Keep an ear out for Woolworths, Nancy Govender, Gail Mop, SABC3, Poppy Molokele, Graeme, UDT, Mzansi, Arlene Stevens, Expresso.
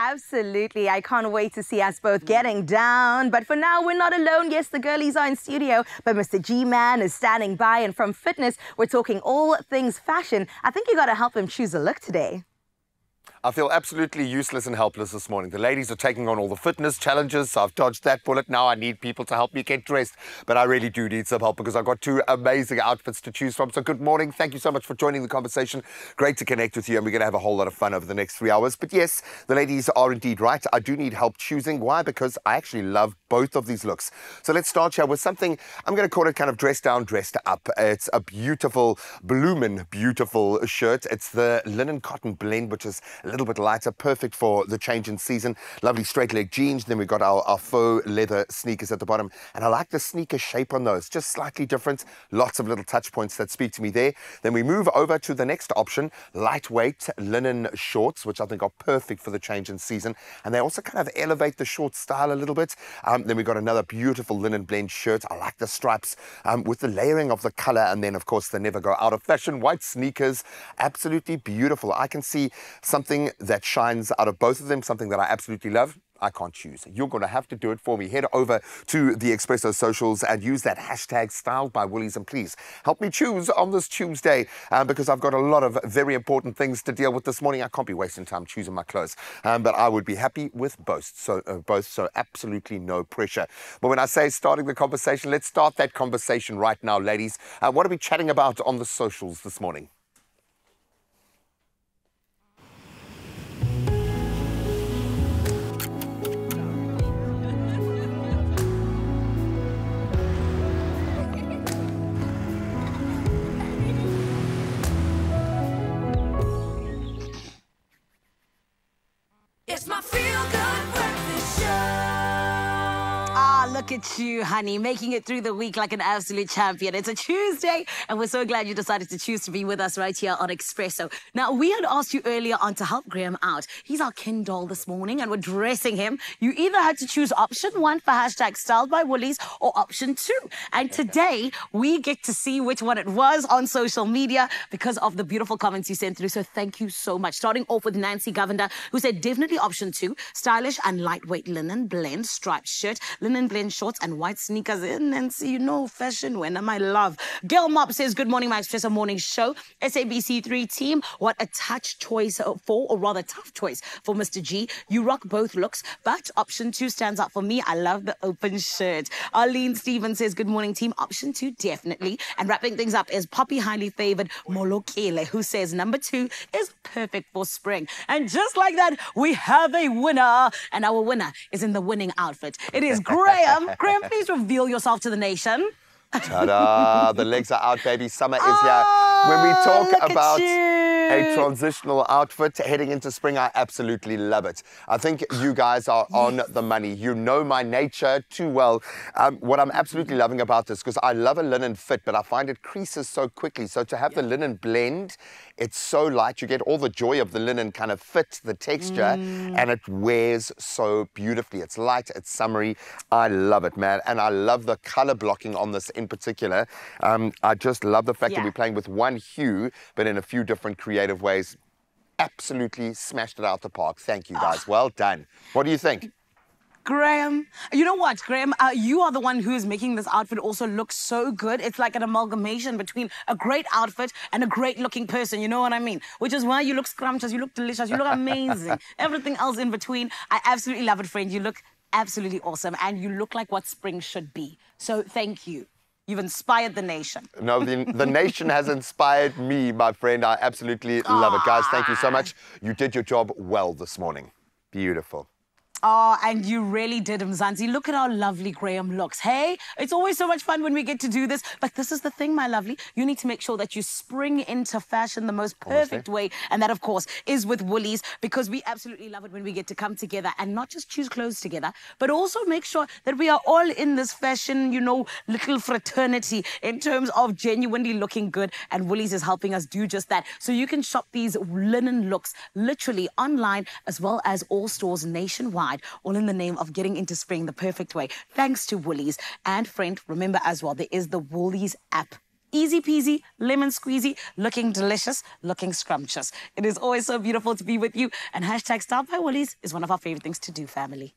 Absolutely. I can't wait to see us both getting down. But for now, we're not alone. Yes, the girlies are in studio, but Mr. G-Man is standing by. And from fitness, we're talking all things fashion. I think you got to help him choose a look today. I feel absolutely useless and helpless this morning. The ladies are taking on all the fitness challenges, so I've dodged that bullet. Now I need people to help me get dressed. But I really do need some help because I've got two amazing outfits to choose from. So good morning. Thank you so much for joining the conversation. Great to connect with you, and we're going to have a whole lot of fun over the next 3 hours. But yes, the ladies are indeed right. I do need help choosing. Why? Because I actually love both of these looks. So let's start here with something, I'm going to call it kind of dress down, dressed up. It's a beautiful, bloomin' beautiful shirt. It's the linen cotton blend, which is a little bit lighter, perfect for the change in season. Lovely straight leg jeans. Then we've got our faux leather sneakers at the bottom. And I like the sneaker shape on those, just slightly different. Lots of little touch points that speak to me there. Then we move over to the next option, lightweight linen shorts, which I think are perfect for the change in season. And they also kind of elevate the short style a little bit. Then we've got another beautiful linen blend shirt. I like the stripes with the layering of the color. And then, of course, they never go out of fashion. White sneakers, absolutely beautiful. I can see something that shines out of both of them, something that I absolutely love. I can't choose. You're going to have to do it for me. Head over to the Expresso socials and use that hashtag styled by Woolies, and please help me choose on this Tuesday because I've got a lot of very important things to deal with this morning. I can't be wasting time choosing my clothes, but I would be happy with both. So absolutely no pressure. But when I say starting the conversation, let's start that conversation right now, ladies. What are we chatting about on the socials this morning? Look at you, honey, making it through the week like an absolute champion. It's a Tuesday, and we're so glad you decided to choose to be with us right here on Expresso. Now, we had asked you earlier on to help Graeme out. He's our Ken doll this morning, and we're dressing him. You either had to choose option one for hashtag styled by Woolies or option two. And today, we get to see which one it was on social media because of the beautiful comments you sent through. So thank you so much. Starting off with Nancy Govender, who said definitely option two, stylish and lightweight linen blend, striped shirt, linen blend shorts and white sneakers. In and see, you know, fashion when am I love. Gail Mop says, good morning, my Expresso morning show. SABC3 team, what a tough choice for Mr. G. You rock both looks, but option two stands out for me. I love the open shirt. Arlene Stevens says, good morning, team. Option two, definitely. And wrapping things up is Poppy highly favored Molokele, who says number two is perfect for spring. And just like that, we have a winner. And our winner is in the winning outfit. It is Graeme. Graeme, please reveal yourself to the nation. Ta-da! The legs are out, baby. Summer is here. When we talk about a transitional outfit heading into spring, I absolutely love it. I think you guys are on the money. You know my nature too well. What I'm absolutely loving about this, because I love a linen fit, but I find it creases so quickly. So to have the linen blend, it's so light. You get all the joy of the linen kind of fit, the texture, and it wears so beautifully. It's light, it's summery. I love it, man. And I love the color blocking on this in particular. I just love the fact that we're playing with one hue, but in a few different creative ways. Absolutely smashed it out the park. Thank you, guys. Well done. What do you think? Graeme, you know what, Graeme? You are the one who is making this outfit also look so good. It's like an amalgamation between a great outfit and a great-looking person, you know what I mean? Which is why you look scrumptious, you look delicious, you look amazing. Everything else in between. I absolutely love it, friend. You look absolutely awesome, and you look like what spring should be. So thank you. You've inspired the nation. No, the nation has inspired me, my friend. I absolutely love it. Guys, thank you so much. You did your job well this morning. Beautiful. Oh, and you really did, Mzansi. Look at how lovely Graeme looks. Hey, it's always so much fun when we get to do this. But this is the thing, my lovely. You need to make sure that you spring into fashion the most perfect way. And that, of course, is with Woolies, because we absolutely love it when we get to come together and not just choose clothes together, but also make sure that we are all in this fashion, you know, little fraternity in terms of genuinely looking good. And Woolies is helping us do just that. So you can shop these linen looks literally online as well as all stores nationwide. All in the name of getting into spring the perfect way. Thanks to Woolies. And friend, remember as well, there is the Woolies app. Easy peasy, lemon squeezy, looking delicious, looking scrumptious. It is always so beautiful to be with you. And #StopByWoolies is one of our favorite things to do, family.